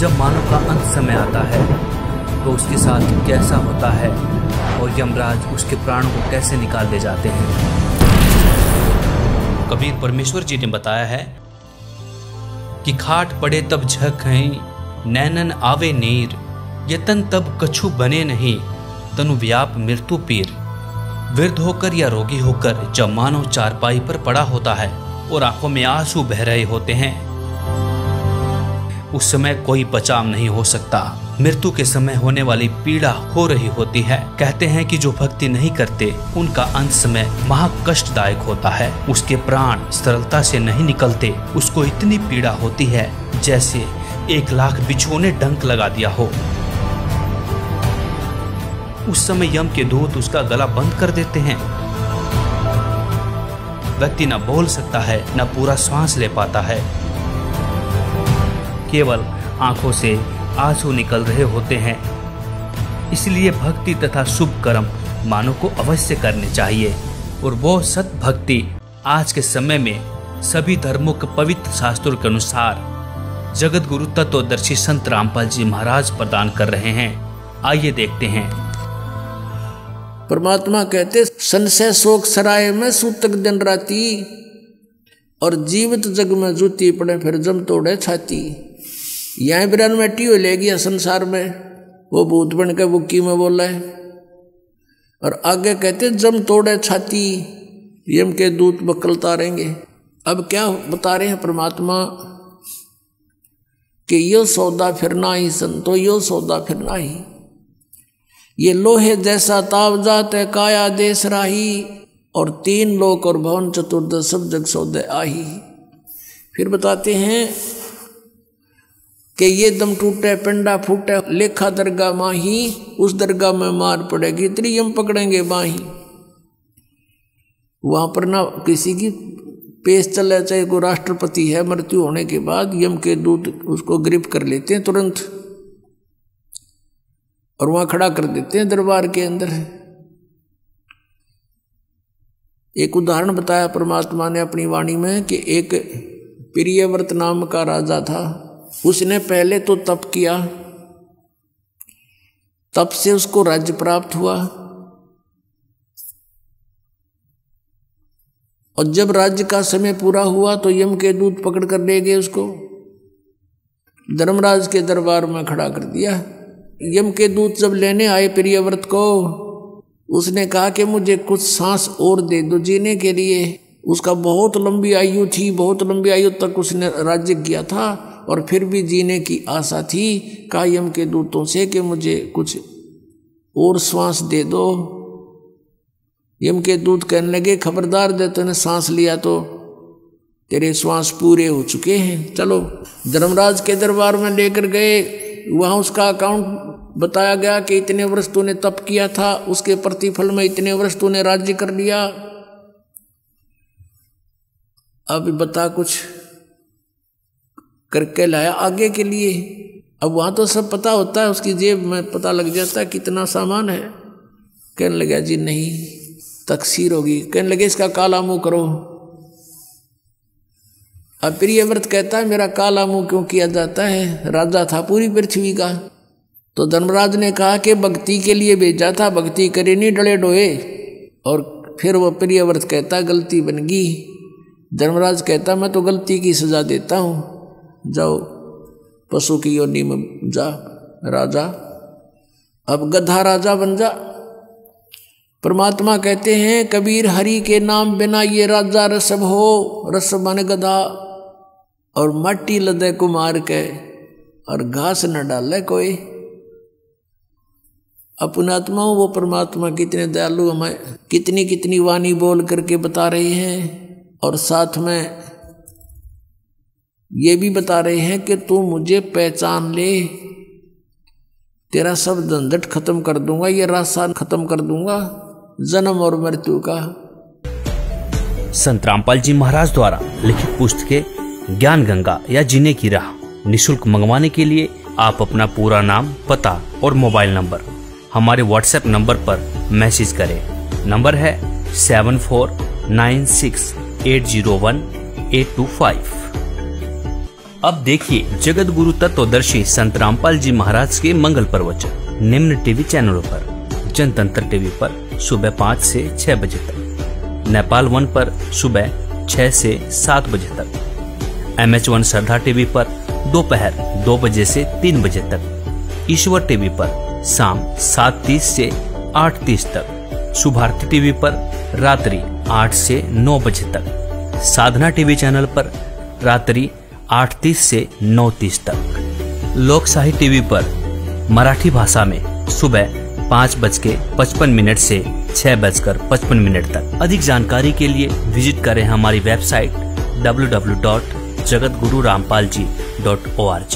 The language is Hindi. जब मानव का अंत समय आता है तो उसके साथ कैसा होता है और यमराज उसके प्राणों को कैसे निकाल ले जाते हैं। कबीर परमेश्वर जी ने बताया है कि खाट पड़े तब झखैं नैनन आवे नीर, यतन तब कछु बने नहीं तनु व्याप मृत्यु पीर। वृद्ध होकर या रोगी होकर जब मानव चारपाई पर पड़ा होता है और आंखों में आंसू बह रहे होते हैं, उस समय कोई बचाव नहीं हो सकता। मृत्यु के समय होने वाली पीड़ा हो रही होती है। कहते हैं कि जो भक्ति नहीं करते उनका अंत समय महाकष्टदायक होता है। उसके प्राण सरलता से नहीं निकलते, उसको इतनी पीड़ा होती है जैसे 1,00,000 बिच्छुओं ने डंक लगा दिया हो। उस समय यम के दूत उसका गला बंद कर देते हैं। व्यक्ति न बोल सकता है, न पूरा श्वास ले पाता है, केवल आंखों से आंसू निकल रहे होते हैं। इसलिए भक्ति तथा शुभ कर्म मानव को अवश्य करने चाहिए और वो सत भक्ति आज के समय में सभी धर्मों के पवित्र शास्त्रों के अनुसार जगत गुरु तत्वदर्शी संत रामपाल जी महाराज प्रदान कर रहे हैं। आइए देखते हैं। परमात्मा कहते संशय शोक सराय में सूतक दिन राती, और जीवित जग में जूती पड़े फिर जम तोड़े छाती। यहाँ बिरान मट्टी हो ले गया संसार में, वो भूत बन के बुक्की में बोला है। और आगे कहते जम तोड़े छाती, यम के दूत बकलता रहेंगे। अब क्या बता रहे हैं परमात्मा कि यो सौदा फिरना ही संतो, यो सौदा फिरना ही। ये लोहे जैसा ताव जात है काया देश राही, और तीन लोक और भवन चतुर्दश सब जग सौदे आही। फिर बताते हैं कि ये दम टूटे पिंडा फूटे लेखा दरगाह माही, उस दरगाह में मार पड़ेगी त्रियम पकड़ेंगे बाही। वहाँ पर ना किसी की पेश चले, चाहे कोई राष्ट्रपति है, मृत्यु होने के बाद यम के दूत उसको ग्रिप कर लेते हैं तुरंत और वहाँ खड़ा कर देते हैं दरबार के अंदर। एक उदाहरण बताया परमात्मा ने अपनी वाणी में कि एक प्रियव्रत नाम का राजा था। उसने पहले तो तप किया, तप से उसको राज्य प्राप्त हुआ, और जब राज्य का समय पूरा हुआ तो यम के दूत पकड़ कर ले गए, उसको धर्मराज के दरबार में खड़ा कर दिया। यम के दूत जब लेने आए प्रियव्रत को, उसने कहा कि मुझे कुछ सांस और दे दो जीने के लिए। उसका बहुत लंबी आयु थी, बहुत लंबी आयु तक उसने राज्य किया था और फिर भी जीने की आशा थी। कहा यम के दूतों से कि मुझे कुछ और सांस दे दो। यम के दूत कहने लगे खबरदार दे, तूने सांस लिया तो तेरे सांस पूरे हो चुके हैं। चलो धर्मराज के दरबार में लेकर गए। वहाँ उसका अकाउंट बताया गया कि इतने वर्ष तूने तप किया था, उसके प्रतिफल में इतने वर्ष तूने राज्य कर लिया। अब बता कुछ करके लाया आगे के लिए। अब वहाँ तो सब पता होता है, उसकी जेब में पता लग जाता है कितना सामान है। कहने लगे जी नहीं, तकसीर होगी। कहने लगे इसका काला मुँह करो। अब प्रियव्रत कहता है मेरा काला मुँह क्यों किया जाता है, राजा था पूरी पृथ्वी का। तो धर्मराज ने कहा कि भक्ति के लिए भेजा था, भक्ति करे नहीं डले डोए। और फिर वो प्रियव्रत कहता गलती बन गई। धर्मराज कहता मैं तो गलती की सज़ा देता हूँ, जाओ पशु की योनि में जा राजा, अब गधा राजा बन जा। परमात्मा कहते हैं कबीर हरि के नाम बिना ये राजा रसभ हो, रसभ माने गधा। और मट्टी लदे को मार के और घास न डाले कोई। अपनात्मा वो परमात्मा कितने दयालु हमें कितनी कितनी वाणी बोल करके बता रहे हैं, और साथ में ये भी बता रहे हैं कि तू मुझे पहचान ले, तेरा सब झंझट खत्म कर दूंगा, ये रास्ता खत्म कर दूंगा जन्म और मृत्यु का। संत रामपाल जी महाराज द्वारा लिखित पुस्तकें ज्ञान गंगा या जीने की राह निशुल्क मंगवाने के लिए आप अपना पूरा नाम, पता और मोबाइल नंबर हमारे व्हाट्सएप नंबर पर मैसेज करें। नंबर है 7496801825। अब देखिए जगत गुरु तत्वदर्शी संत रामपाल जी महाराज के मंगल प्रवचन निम्न टीवी चैनलों पर: जनतंत्र टीवी पर सुबह 5 से 6 बजे तक, नेपाल वन पर सुबह 6 से 7 बजे तक, MH1 श्रद्धा टीवी पर दोपहर 2 बजे से 3 बजे तक, ईश्वर टीवी पर शाम 7:30 से 8:30 तक, शुभार्ति टीवी पर रात्रि 8 से 9 बजे तक, साधना टीवी चैनल पर रात्रि 8:30 से 9:30 तक, लोकशाही टीवी पर मराठी भाषा में सुबह 5:55 से 6:55 तक। अधिक जानकारी के लिए विजिट करें हमारी वेबसाइट www.jagatgururampalji.org।